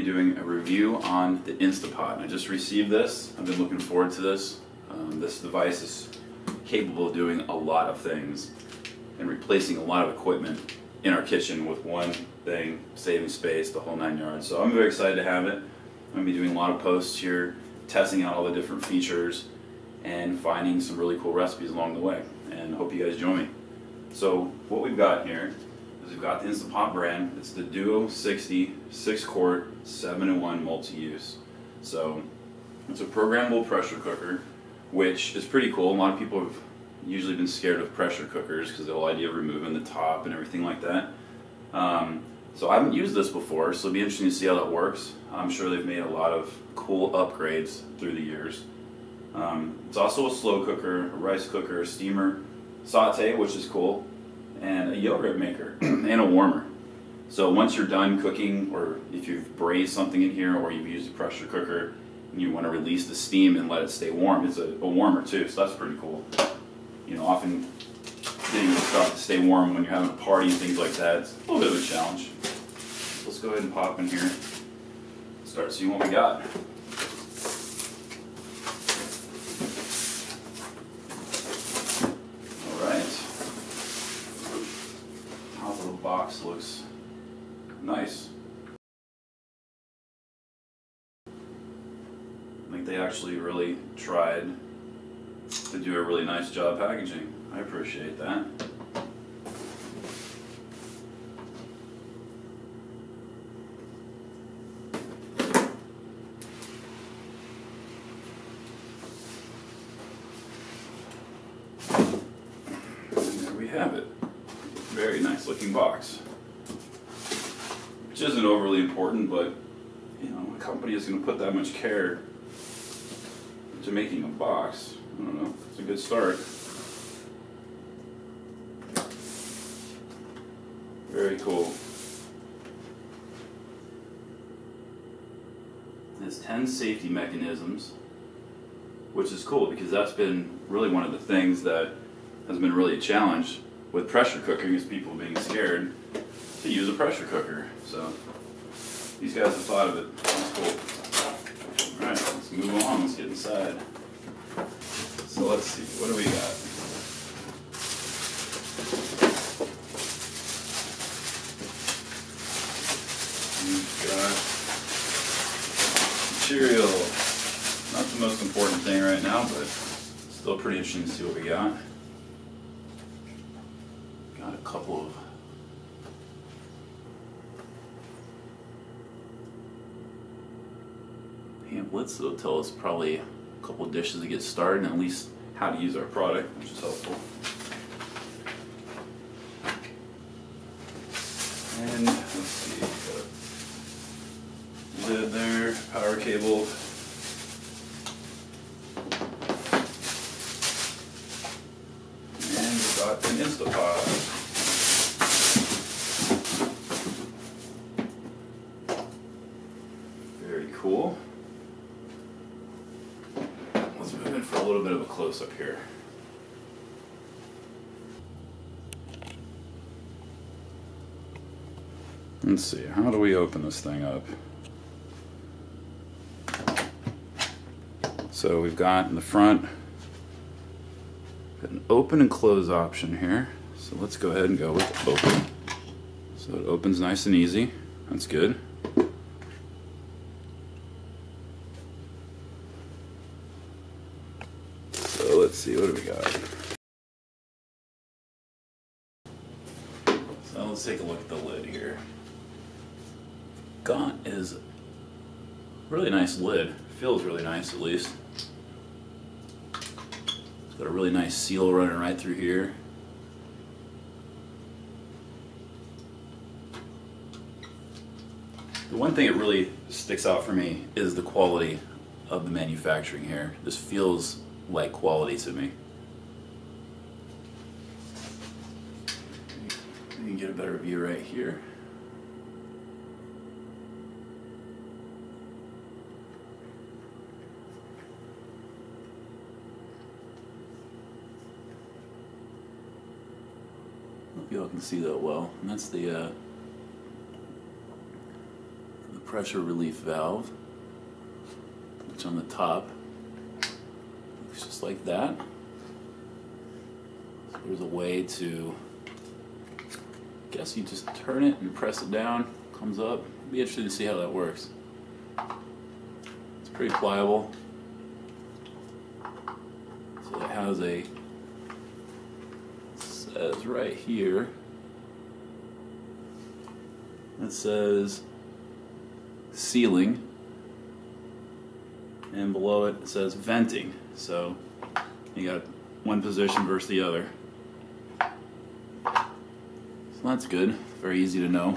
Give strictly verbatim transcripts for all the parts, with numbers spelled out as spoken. be doing a review on the Instant Pot. I just received this. I've been looking forward to this. Um, this device is capable of doing a lot of things and replacing a lot of equipment in our kitchen with one thing, saving space, the whole nine yards. So I'm very excited to have it. I'm going to be doing a lot of posts here, testing out all the different features and finding some really cool recipes along the way, and hope you guys join me. So what we've got here is we've got the Instant Pot brand. It's the Duo sixty, six quart, seven in one multi-use. So it's a programmable pressure cooker, which is pretty cool. A lot of people have usually been scared of pressure cookers because the whole idea of removing the top and everything like that. Um, so I haven't used this before, so it'll be interesting to see how that works. I'm sure they've made a lot of cool upgrades through the years. Um, it's also a slow cooker, a rice cooker, a steamer, saute, which is cool, and a yogurt maker and a warmer. So once you're done cooking, or if you've braised something in here, or you've used a pressure cooker and you want to release the steam and let it stay warm, it's a, a warmer too, so that's pretty cool. You know, often getting the stuff to stay warm when you're having a party and things like that, it's a little bit of a challenge. Let's go ahead and pop in here, start seeing what we got. Box looks nice. I think they actually really tried to do a really nice job packaging. I appreciate that. And there we have it. Very nice looking box, which isn't overly important, but you know, a company is going to put that much care into making a box. I don't know, it's a good start. Very cool. It has ten safety mechanisms, which is cool because that's been really one of the things that has been really a challenge with pressure cooking, is people being scared to use a pressure cooker. So these guys have thought of it. That's cool. Alright, let's move on. Let's get inside. So let's see, what do we got? We've got material. Not the most important thing right now, but still pretty interesting to see what we got. Got a couple of pamphlets that'll tell us probably a couple of dishes to get started and at least how to use our product, which is helpful. And let's see, got a lid there, power cable. Got an Instant Pot. Very cool. Let's move in for a little bit of a close-up here. Let's see, how do we open this thing up? So we've got in the front an open and close option here, so let's go ahead and go with open. So it opens nice and easy, that's good. So let's see, what do we got? So let's take a look at the lid here. Got is a really nice lid, feels really nice at least. Got a really nice seal running right through here. The one thing that really sticks out for me is the quality of the manufacturing here. This feels like quality to me. You can get a better view right here. Y'all can see that well, and that's the uh, the pressure relief valve. It's on the top. Looks just like that. So there's a way to, I guess you just turn it and press it down, comes up. It'll be interesting to see how that works. It's pretty pliable. So it has a, it says right here, it says sealing, and below it, it says venting. So you got one position versus the other. So that's good, very easy to know.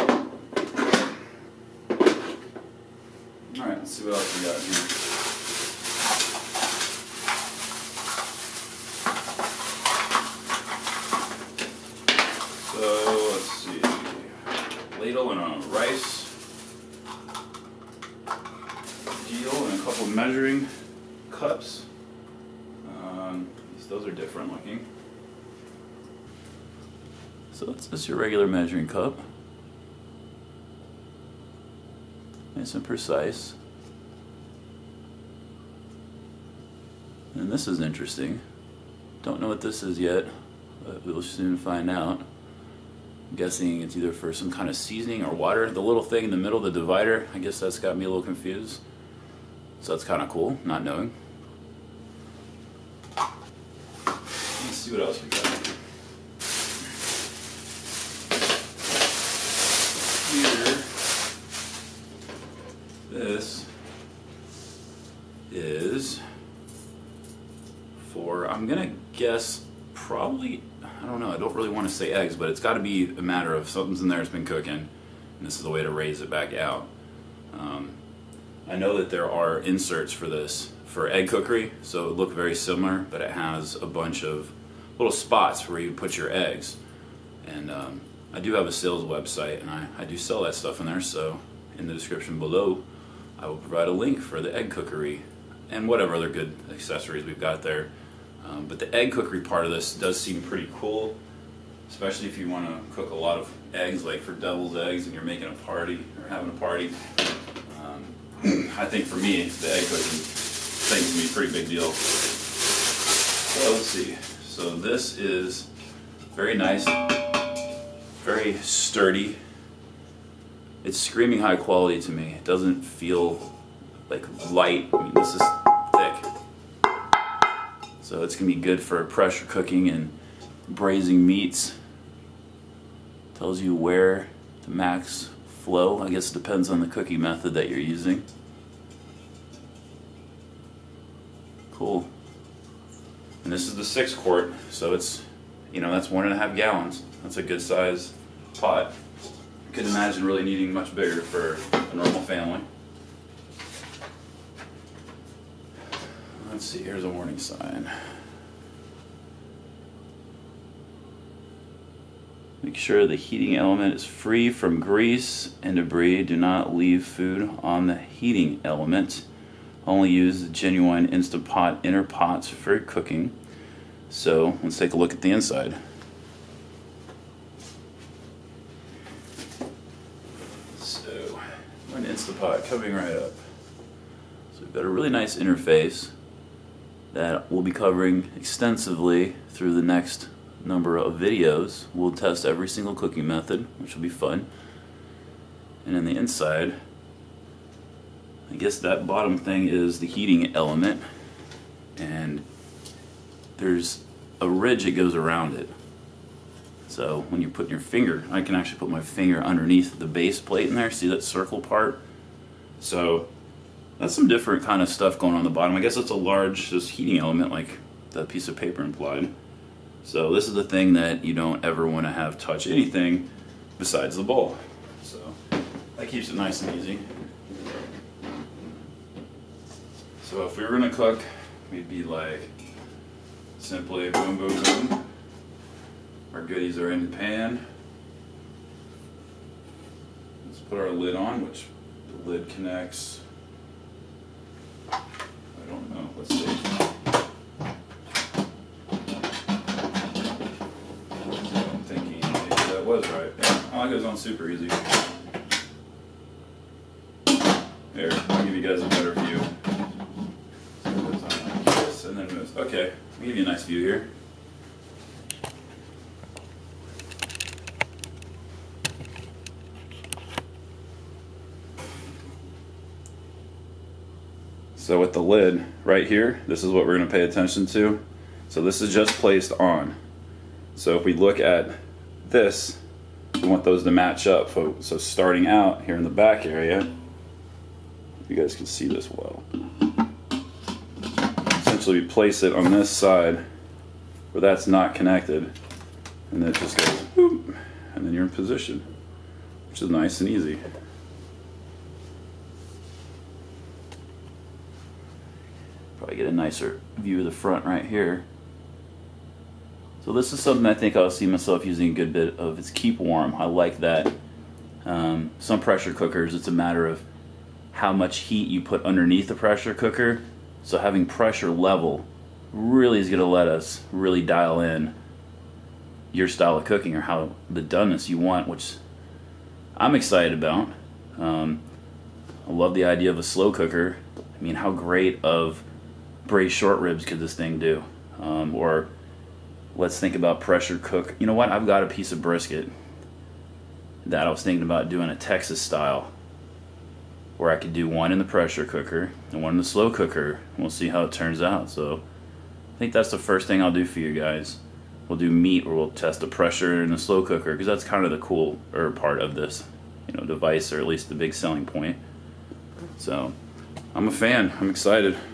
Alright, let's see what else we got here. So let's see, ladle and a rice deal and a couple measuring cups. Um, those are different looking. So that's just your regular measuring cup. Nice and precise. And this is interesting. Don't know what this is yet, but we'll soon find out. I'm guessing it's either for some kind of seasoning or water. The little thing in the middle, the divider, I guess that's got me a little confused. So that's kind of cool, not knowing. Let's see what else we got. Here, this is for, I'm gonna guess, probably, I don't know, I don't really want to say eggs, but it's got to be a matter of something's in there that's been cooking, and this is the way to raise it back out. Um, I know that there are inserts for this, for egg cookery, so it would look very similar, but it has a bunch of little spots where you put your eggs. And um, I do have a sales website, and I, I do sell that stuff in there, so in the description below, I will provide a link for the egg cookery and whatever other good accessories we've got there. Um, but the egg cookery part of this does seem pretty cool, especially if you want to cook a lot of eggs, like for devil's eggs, and you're making a party or having a party. Um, I think for me, the egg cooking thing can be a pretty big deal. So let's see. So this is very nice, very sturdy. It's screaming high quality to me. It doesn't feel like light. I mean, this is thick. So it's going to be good for pressure cooking and braising meats. Tells you where the max flow. I guess it depends on the cooking method that you're using. Cool. And this is the six quart, so it's, you know, that's one and a half gallons. That's a good size pot. I couldn't imagine really needing much bigger for a normal family. Let's see, here's a warning sign. Make sure the heating element is free from grease and debris. Do not leave food on the heating element. Only use the genuine Instant Pot inner pots for cooking. So let's take a look at the inside. So, an Instant Pot coming right up. So we've got a really nice interface that we'll be covering extensively through the next number of videos. We'll test every single cooking method, which will be fun. And in the inside, I guess that bottom thing is the heating element, and there's a ridge that goes around it. So when you put your finger, I can actually put my finger underneath the base plate in there, see that circle part? So that's some different kind of stuff going on the bottom. I guess it's a large just heating element, like that piece of paper implied. So this is the thing that you don't ever want to have touch anything besides the bowl. So that keeps it nice and easy. So if we were going to cook, we'd be like simply boom, boom, boom. Our goodies are in the pan. Let's put our lid on, which the lid connects. I don't know, let's see. I'm thinking maybe that was right. Yeah. mine goes on super easy. Here, I'll give you guys a better view. So it goes on like this and then moves. Okay, I'll give you a nice view here. So with the lid right here, this is what we're going to pay attention to. So this is just placed on. So if we look at this, we want those to match up. So starting out here in the back area, you guys can see this well. Essentially we place it on this side where that's not connected, and then it just goes whoop, and then you're in position, which is nice and easy. Probably get a nicer view of the front right here. So this is something I think I'll see myself using a good bit of. It's keep warm. I like that. Um, some pressure cookers, it's a matter of how much heat you put underneath the pressure cooker. So having pressure level really is going to let us really dial in your style of cooking or how the doneness you want, which I'm excited about. Um, I love the idea of a slow cooker. I mean, how great of braised short ribs could this thing do? Um, or let's think about pressure cook. You know what? I've got a piece of brisket that I was thinking about doing a Texas style, where I could do one in the pressure cooker and one in the slow cooker. We'll see how it turns out. So I think that's the first thing I'll do for you guys. We'll do meat, or we'll test the pressure in the slow cooker, because that's kind of the cooler part of this, you know, device, or at least the big selling point. So I'm a fan. I'm excited.